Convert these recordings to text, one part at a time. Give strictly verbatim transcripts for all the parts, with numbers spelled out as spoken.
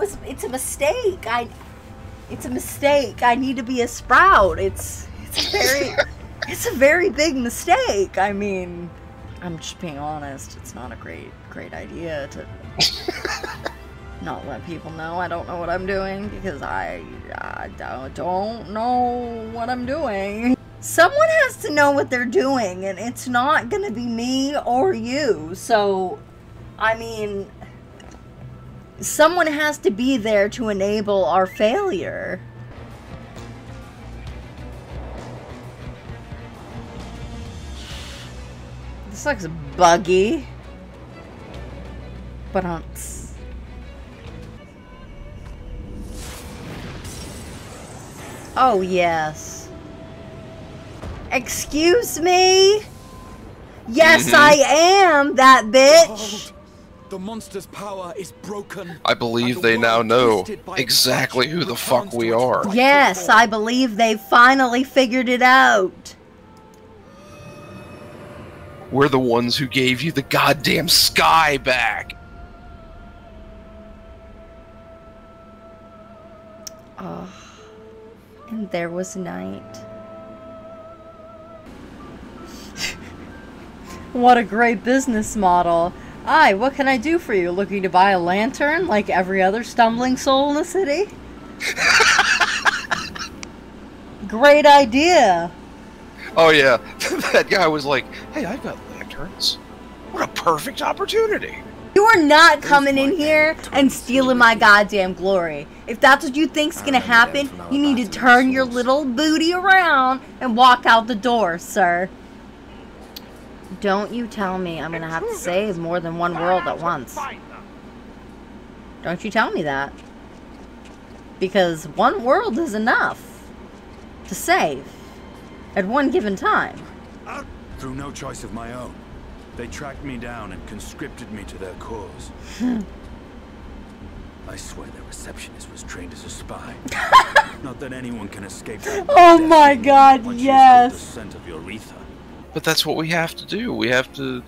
was, it's a mistake. I, it's a mistake. I need to be a sprout. It's, it's a very, it's a very big mistake. I mean, I'm just being honest. It's not a great, great idea to not let people know I don't know what I'm doing, because I, I don't know what I'm doing. Someone has to know what they're doing, and it's not going to be me or you. So, I mean, someone has to be there to enable our failure. This looks buggy. But um. Oh, yes. Excuse me? Yes, mm-hmm. I am that bitch. The monster's power is broken. I believe they now know exactly who the fuck we are. Yes, I believe they finally figured it out. We're the ones who gave you the goddamn sky back. Oh, and there was night. What a great business model. Hi, what can I do for you? Looking to buy a lantern like every other stumbling soul in the city? Great idea. Oh, yeah. That guy was like, hey, I've got lanterns. What a perfect opportunity. You are not coming in here and stealing my goddamn glory. If that's what you think's gonna happen, you need to turn your little booty around and walk out the door, sir. Don't you tell me I'm gonna have to save more than one world at once. Don't you tell me that. Because one world is enough to save at one given time. Through no choice of my own, they tracked me down and conscripted me to their cause. I swear the receptionist was trained as a spy. Not that anyone can escape that. Oh my god, yes! The scent of your ether. But that's what we have to do. We have to,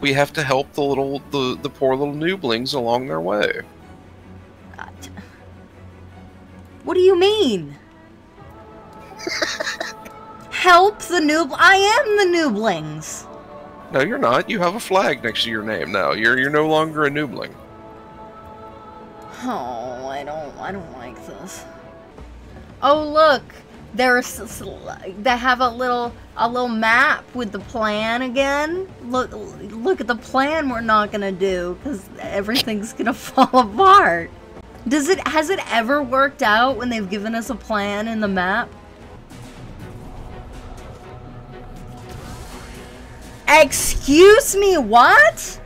we have to help the little, the the poor little nooblings along their way. God. What do you mean? Help the noob? I am the nooblings. No, you're not. You have a flag next to your name now. You're you're no longer a noobling. Oh, I don't, I don't like this. Oh look. There's, they have a little a little map with the plan again. Look, look at the plan we're not gonna do because everything's gonna fall apart. Does it has it ever worked out when they've given us a plan in the map? Excuse me, what?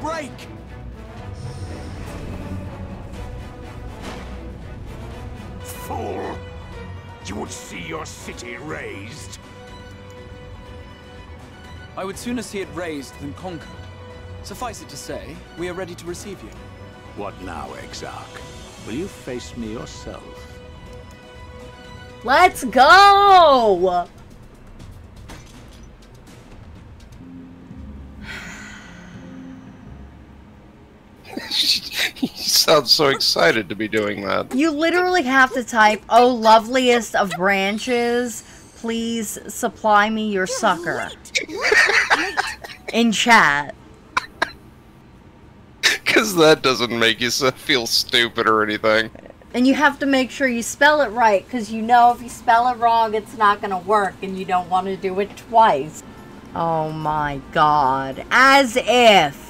Break. Fool! You would see your city razed. I would sooner see it razed than conquered. Suffice it to say, we are ready to receive you. What now, Exarch? Will you face me yourself? Let's go! You sound so excited to be doing that. You literally have to type, oh loveliest of branches, please supply me your sucker. In chat. Because that doesn't make you feel stupid or anything. And you have to make sure you spell it right, because you know if you spell it wrong, it's not going to work, and you don't want to do it twice. Oh my god. As if.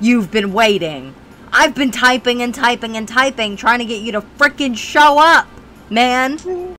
You've been waiting. I've been typing and typing and typing, trying to get you to frickin' show up, man.